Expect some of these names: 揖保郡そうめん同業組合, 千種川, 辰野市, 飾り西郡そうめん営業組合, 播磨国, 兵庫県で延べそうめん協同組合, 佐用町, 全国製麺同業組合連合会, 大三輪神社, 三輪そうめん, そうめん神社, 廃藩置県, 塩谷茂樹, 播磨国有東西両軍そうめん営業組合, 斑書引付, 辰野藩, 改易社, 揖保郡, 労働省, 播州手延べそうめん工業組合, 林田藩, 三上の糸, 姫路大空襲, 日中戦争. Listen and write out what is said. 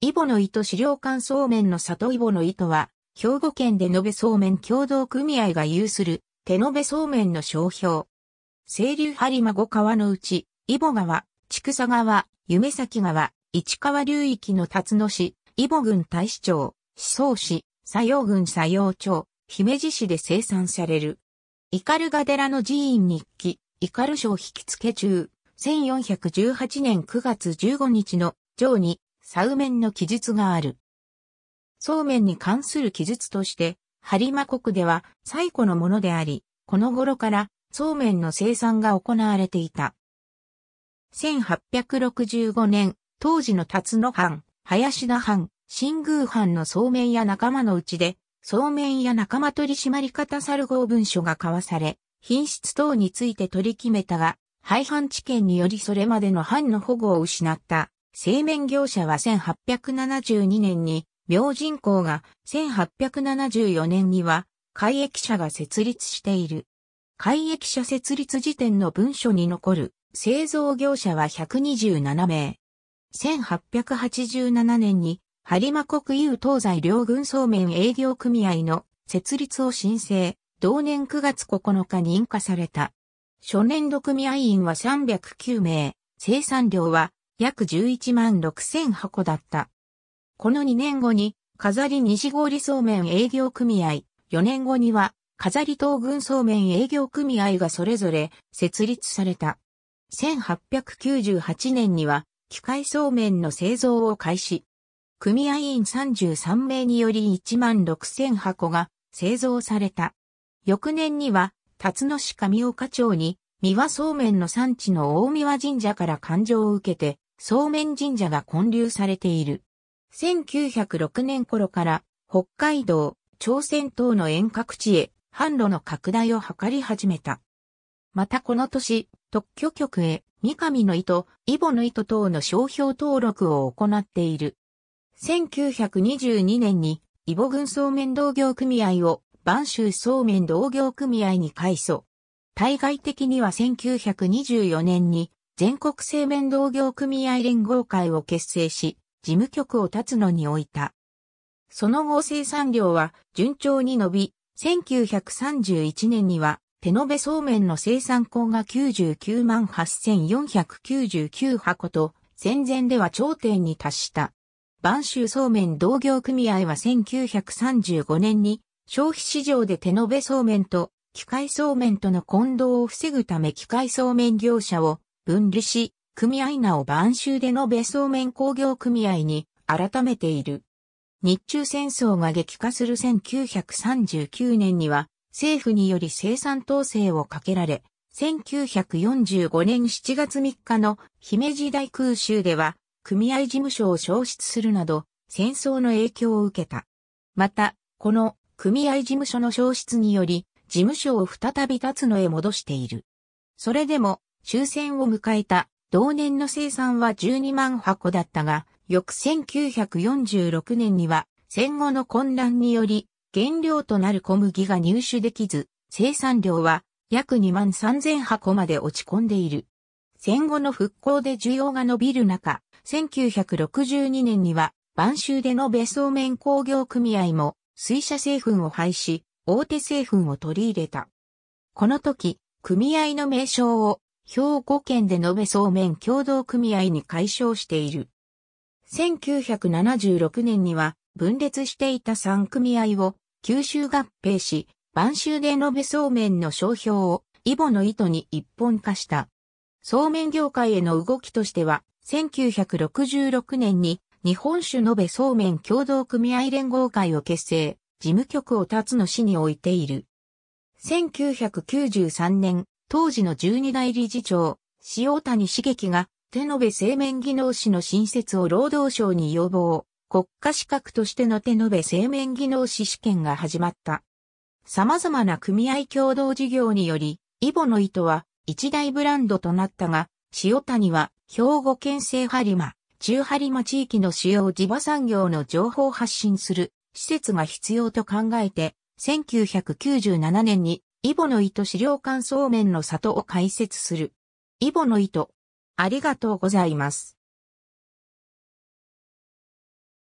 揖保乃糸資料館そうめんの里揖保乃糸は、兵庫県で延べそうめん協同組合が有する、手延べそうめんの商標。清流播磨五川のうち、揖保川、千種川、夢前川、市川流域の辰野市、揖保郡太子町、宍粟市、佐用郡佐用町、姫路市で生産される。斑鳩寺の寺院日記、斑書引付中、1418年9月15日の上に、左面の記述がある。そうめんに関する記述として、播磨国では最古のものであり、この頃からそうめんの生産が行われていた。1865年、当時の辰野藩、林田藩、新宮藩のそうめん屋仲間のうちで、そうめん屋仲間取締方猿号文書が交わされ、品質等について取り決めたが、廃藩置県によりそれまでの藩の保護を失った。製麺業者は1872年に、明神講が1874年には、改易社が設立している。改易社設立時点の文書に残る製造業者は127名。1887年に、播磨国有東西両軍そうめん営業組合の設立を申請、同年9月9日認可された。初年度組合員は309名、生産量は、約116000箱だった。この2年後に、飾り西郡そうめん営業組合、4年後には、飾り東郡そうめん営業組合がそれぞれ設立された。1898年には、機械そうめんの製造を開始。組合員33名により16000箱が製造された。翌年には、辰野市上岡町に、三輪そうめんの産地の大三輪神社から勘定を受けて、そうめん神社が建立されている。1906年頃から、北海道、朝鮮等の遠隔地へ、販路の拡大を図り始めた。またこの年、特許局へ、三上の糸、揖保の糸等の商標登録を行っている。1922年に、揖保郡そうめん同業組合を、播州そうめん同業組合に改組。対外的には1924年に全国製麺同業組合連合会を結成し、事務局を辰野に置いた。その後生産量は順調に伸び、1931年には手延べそうめんの生産高が998,499箱と、戦前では頂点に達した。播州そうめん同業組合は1935年に消費市場で手延べそうめんと、機械そうめんとの混同を防ぐため機械そうめん業者を分離し、組合名を播州手延べそうめん工業組合に改めている。日中戦争が激化する1939年には政府により生産統制をかけられ、1945年7月3日の姫路大空襲では組合事務所を焼失するなど戦争の影響を受けた。また、この組合事務所の消失により、事務所を再び辰野へ戻している。それでも終戦を迎えた同年の生産は12万箱だったが、翌1946年には戦後の混乱により原料となる小麦が入手できず、生産量は約23000箱まで落ち込んでいる。戦後の復興で需要が伸びる中、1962年には播州手延べそうめん工業組合も水車製粉を廃止。大手製粉を取り入れた。この時、組合の名称を兵庫県で延べそうめん協同組合に改称している。1976年には分裂していた3組合を吸収合併し、播州手延べそうめんの商標を揖保乃糸に一本化した。そうめん業界への動きとしては、1966年に日本酒延べそうめん協同組合連合会を結成。事務局を辰野市に置いている。1993年、当時の12代理事長、塩谷茂樹が、手延べ製麺技能士の新設を労働省に要望、国家資格としての手延べ製麺技能士試験が始まった。様々な組合協同事業により、揖保乃糸は一大ブランドとなったが、塩谷は兵庫県西播磨、中播磨地域の主要地場産業の情報発信する。施設が必要と考えて、1997年に、揖保乃糸資料館そうめんの里を開設する。揖保乃糸。ありがとうございます。